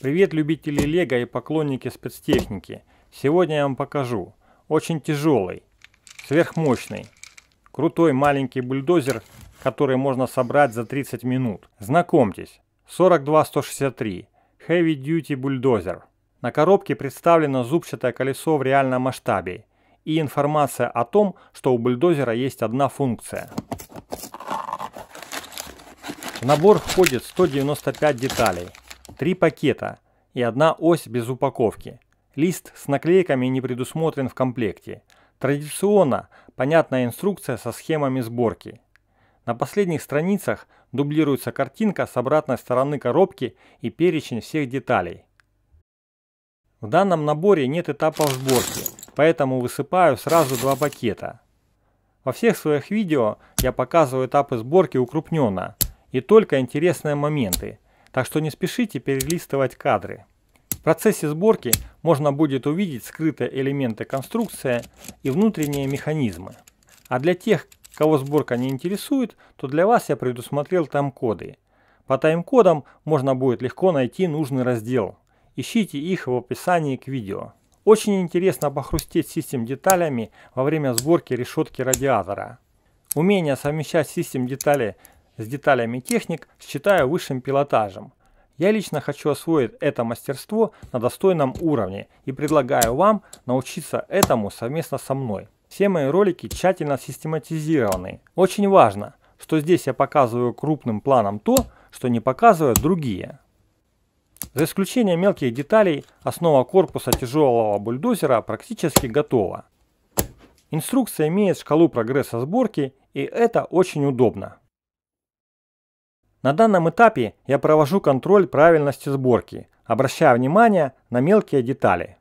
Привет, любители лего и поклонники спецтехники. Сегодня я вам покажу очень тяжелый, сверхмощный, крутой маленький бульдозер, который можно собрать за 30 минут. Знакомьтесь, 42163 Heavy Duty Bulldozer. На коробке представлено зубчатое колесо в реальном масштабе и информация о том, что у бульдозера есть одна функция. В набор входит 195 деталей, 3 пакета и одна ось без упаковки. Лист с наклейками не предусмотрен в комплекте. Традиционно понятная инструкция со схемами сборки. На последних страницах дублируется картинка с обратной стороны коробки и перечень всех деталей. В данном наборе нет этапов сборки, поэтому высыпаю сразу 2 пакета. Во всех своих видео я показываю этапы сборки укрупненно и только интересные моменты, так что не спешите перелистывать кадры. В процессе сборки можно будет увидеть скрытые элементы конструкции и внутренние механизмы. А для тех, кого сборка не интересует, то для вас я предусмотрел тайм-коды. По тайм-кодам можно будет легко найти нужный раздел. Ищите их в описании к видео. Очень интересно похрустеть систем деталями во время сборки решетки радиатора. Умение совмещать систем детали с деталями техник считаю высшим пилотажем. Я лично хочу освоить это мастерство на достойном уровне и предлагаю вам научиться этому совместно со мной. Все мои ролики тщательно систематизированы. Очень важно, что здесь я показываю крупным планом то, что не показывают другие. За исключением мелких деталей, основа корпуса тяжелого бульдозера практически готова. Инструкция имеет шкалу прогресса сборки, и это очень удобно. На данном этапе я провожу контроль правильности сборки, обращая внимание на мелкие детали.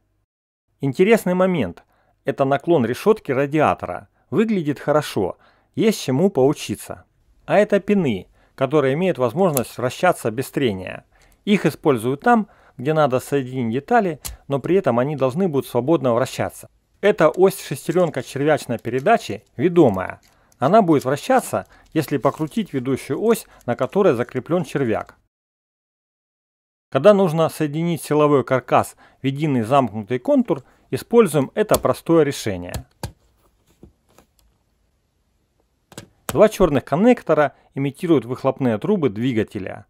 Интересный момент – это наклон решетки радиатора. Выглядит хорошо, есть чему поучиться. А это пины, которые имеют возможность вращаться без трения. Их используют там, где надо соединить детали, но при этом они должны будут свободно вращаться. Эта ось шестеренка червячной передачи ведомая. Она будет вращаться, если покрутить ведущую ось, на которой закреплен червяк. Когда нужно соединить силовой каркас в единый замкнутый контур, используем это простое решение. 2 черных коннектора имитируют выхлопные трубы двигателя.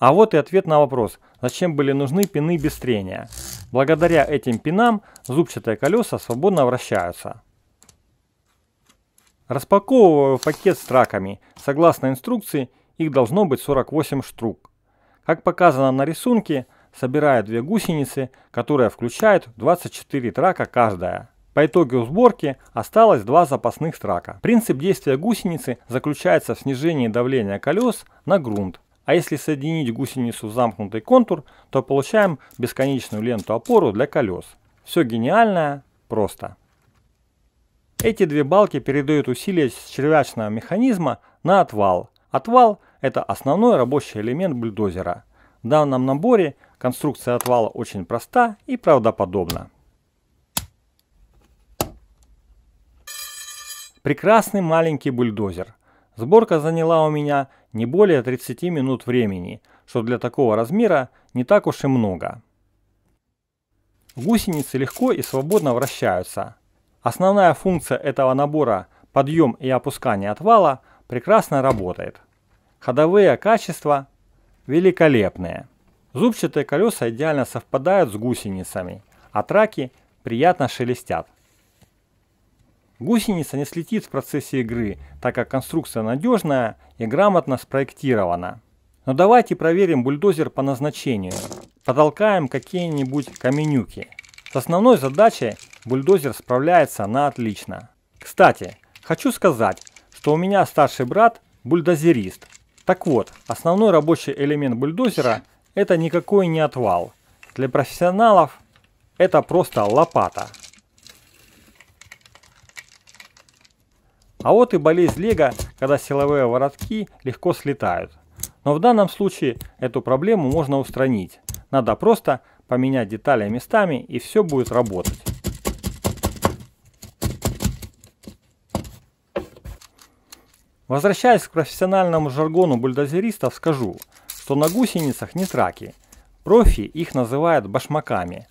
А вот и ответ на вопрос, зачем были нужны пины без трения. Благодаря этим пинам зубчатые колеса свободно вращаются. Распаковываю пакет с траками. Согласно инструкции, их должно быть 48 штук. Как показано на рисунке, собираю 2 гусеницы, которые включают 24 трака каждая. По итогу сборки осталось 2 запасных трака. Принцип действия гусеницы заключается в снижении давления колес на грунт. А если соединить гусеницу в замкнутый контур, то получаем бесконечную ленту-опору для колес. Все гениальное просто. Эти 2 балки передают усилие с червячного механизма на отвал. Отвал – это основной рабочий элемент бульдозера. В данном наборе конструкция отвала очень проста и правдоподобна. Прекрасный маленький бульдозер. Сборка заняла у меня не более 30 минут времени, что для такого размера не так уж и много. Гусеницы легко и свободно вращаются. Основная функция этого набора – подъем и опускание отвала – прекрасно работает. Ходовые качества великолепные. Зубчатые колеса идеально совпадают с гусеницами, а траки приятно шелестят. Гусеница не слетит в процессе игры, так как конструкция надежная и грамотно спроектирована. Но давайте проверим бульдозер по назначению. Потолкаем какие-нибудь каменюки. С основной задачей бульдозер справляется на отлично. Кстати, хочу сказать, что у меня старший брат бульдозерист. Так вот, основной рабочий элемент бульдозера это никакой не отвал. Для профессионалов это просто лопата. А вот и болезнь лего, когда силовые воротки легко слетают. Но в данном случае эту проблему можно устранить. Надо просто поменять детали местами, и все будет работать. Возвращаясь к профессиональному жаргону бульдозеристов, скажу, что на гусеницах не траки. Профи их называют башмаками.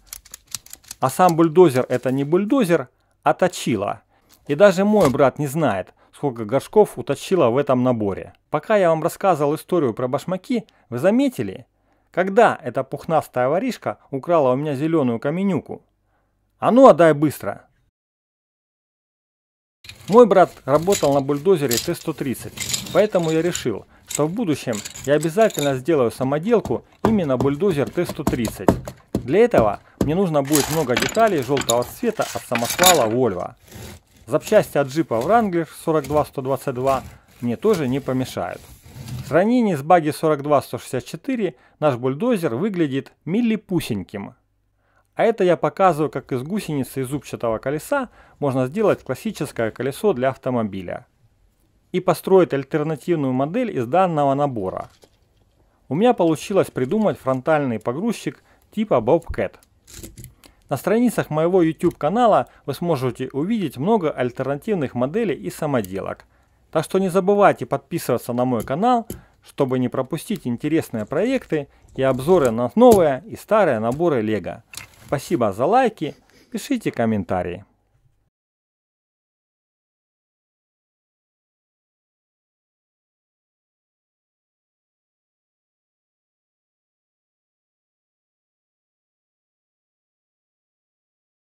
А сам бульдозер — это не бульдозер, а точила. И даже мой брат не знает, сколько горшков уточила в этом наборе. Пока я вам рассказывал историю про башмаки, вы заметили, когда эта пухнастая воришка украла у меня зеленую каменюку? А ну отдай быстро! Мой брат работал на бульдозере Т-130, поэтому я решил, что в будущем я обязательно сделаю самоделку именно бульдозер Т-130. Для этого мне нужно будет много деталей желтого цвета от самосвала Volvo. Запчасти от джипа Wrangler 42122 мне тоже не помешают. В сравнении с багги 42164 наш бульдозер выглядит милипусеньким. А это я показываю, как из гусеницы и зубчатого колеса можно сделать классическое колесо для автомобиля и построить альтернативную модель из данного набора. У меня получилось придумать фронтальный погрузчик типа Bobcat. На страницах моего YouTube канала вы сможете увидеть много альтернативных моделей и самоделок. Так что не забывайте подписываться на мой канал, чтобы не пропустить интересные проекты и обзоры на новые и старые наборы LEGO. Спасибо за лайки, пишите комментарии.